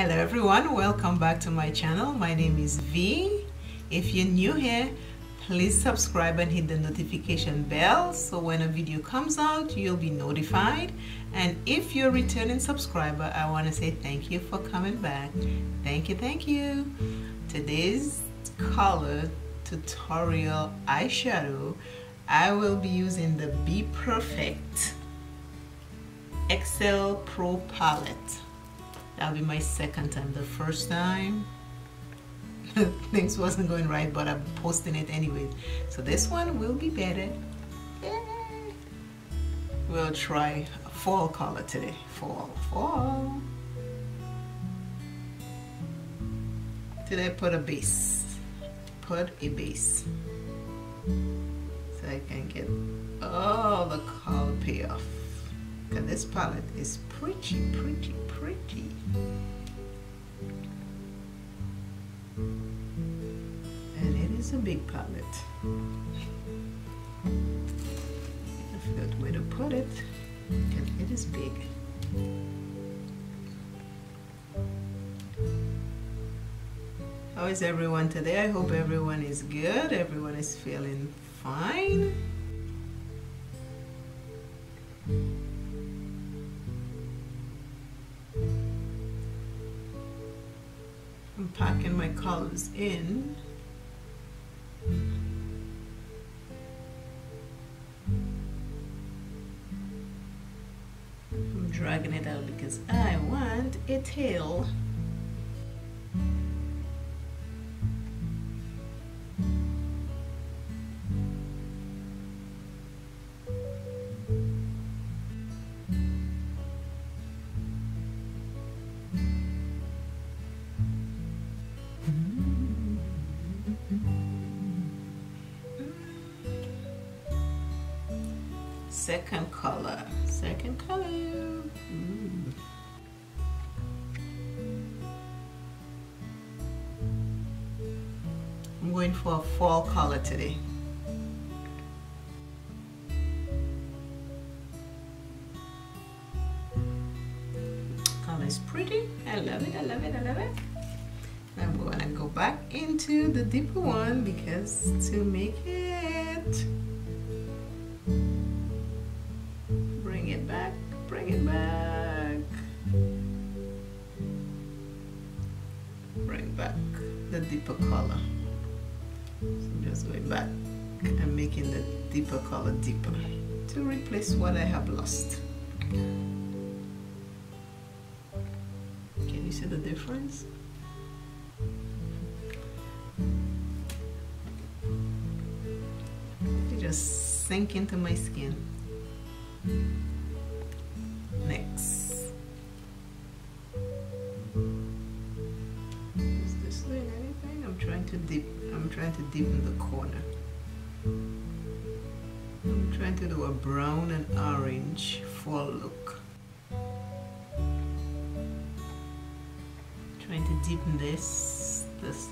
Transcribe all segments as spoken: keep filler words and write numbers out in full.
Hello everyone, welcome back to my channel. My name is V. If you're new here, please subscribe and hit the notification bell so when a video comes out you'll be notified. And if you're a returning subscriber, I want to say thank you for coming back. Thank you, thank you. Today's color tutorial eyeshadow, I will be using the BPerfect X L Pro Palette. That'll be my second time. The first time things wasn't going right, but I'm posting it anyway, so this one will be better. Yay. We'll try a fall color today. Fall, fall. Today I put a base. Put a base. So I can get all the color payoff. Because this palette is pretty, pretty, pretty. And it is a big palette. I forgot where to put it, because it is big. How is everyone today? I hope everyone is good. Everyone is feeling fine. I'm packing my colors in. I'm dragging it out because I want a tail. Second color, second color. Ooh. I'm going for a fall color today. Color is pretty. I love it, I love it, I love it. I'm going to go back into the deeper one because to make it deeper color. So I'm just going back and making the deeper color deeper to replace what I have lost. Can you see the difference? It just sink into my skin. Next. To deep, I'm trying to deepen the corner. I'm trying to do a brown and orange fall look. Trying to deepen this, this.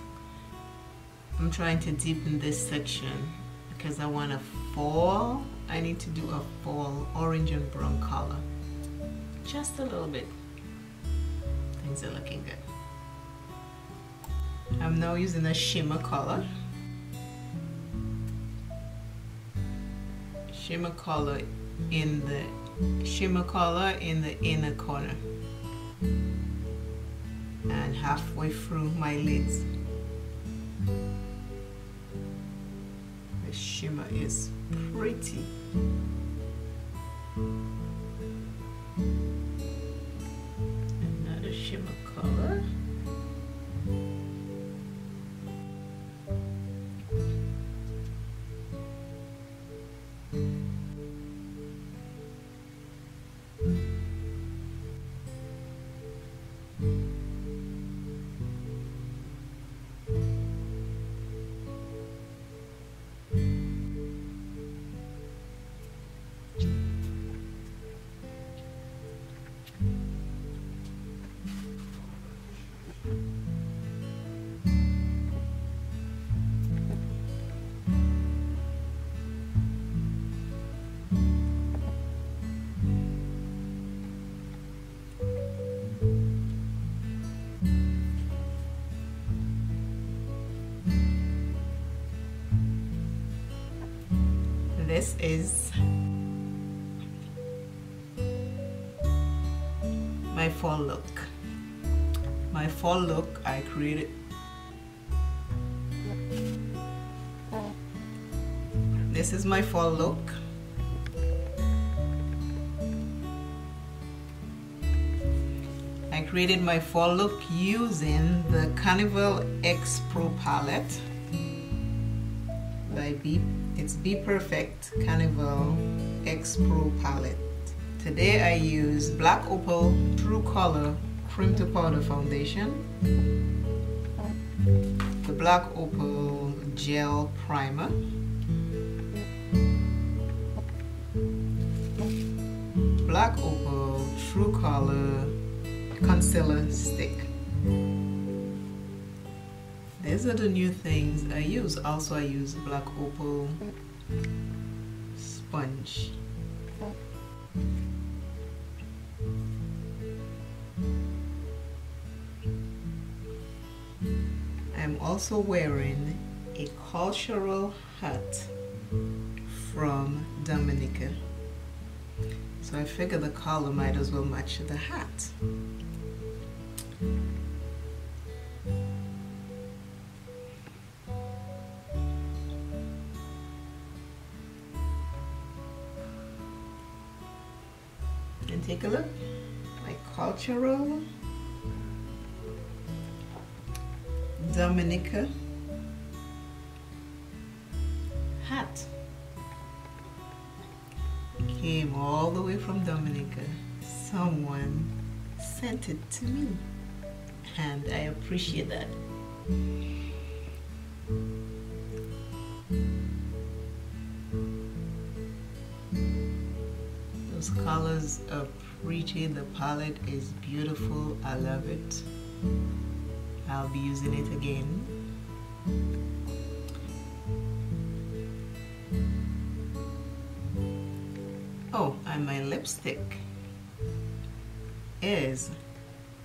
I'm trying to deepen this section because I want a fall. I need to do a fall orange and brown color. Just a little bit. Things are looking good. I'm now using a shimmer color. Shimmer color in the shimmer color in the inner corner. And halfway through my lids. The shimmer is pretty. Another shimmer color. this is my fall look. My fall look I created. This is my fall look. I created my fall look using the Carnival X Pro Palette by B. It's BPerfect Carnival X Pro Palette. Today I use Black Opal True Color Cream to Powder Foundation, the Black Opal Gel Primer, Black Opal True Color Concealer Stick. These are the new things I use. Also I use Black Opal Sponge. I'm also wearing a cultural hat from Dominica, so I figure the color might as well match the hat. And take a look, my cultural Dominica hat came all the way from Dominica. Someone sent it to me and I appreciate that. Those colors are pretty, the palette is beautiful, I love it. I'll be using it again. Oh, and my lipstick is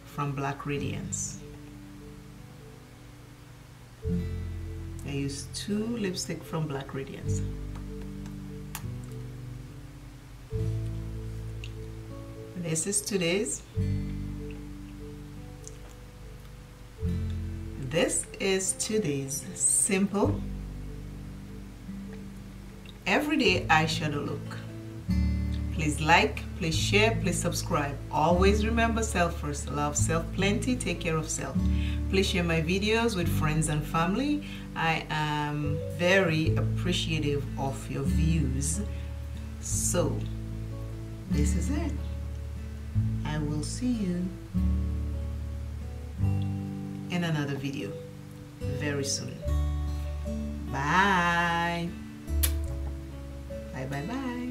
from Black Radiance. I used two lipsticks from Black Radiance. This is today's. This is today's simple everyday eyeshadow look. Please like, please share, please subscribe. Always remember, self first, love self plenty, take care of self. Please share my videos with friends and family. I am very appreciative of your views. So, this is it. I will see you in another video very soon. Bye. Bye, bye, bye.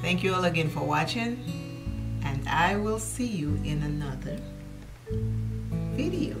Thank you all again for watching, and I will see you in another video.